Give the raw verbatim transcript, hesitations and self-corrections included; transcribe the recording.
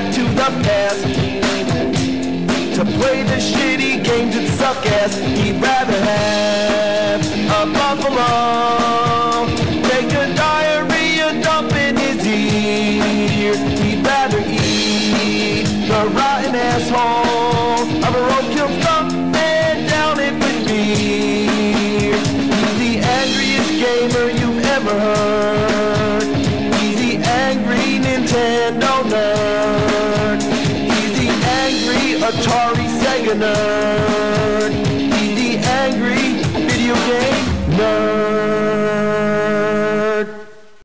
back to the past to play the shitty games that suck ass. He'd rather have a buffalo take a diarrhea dump in his ear. He'd rather eat the rotten asshole of a roadkill thump and down it with beer. He's the angriest gamer you've ever heard. He's the angry Nintendo nerd. He's the angry Atari Sega nerd.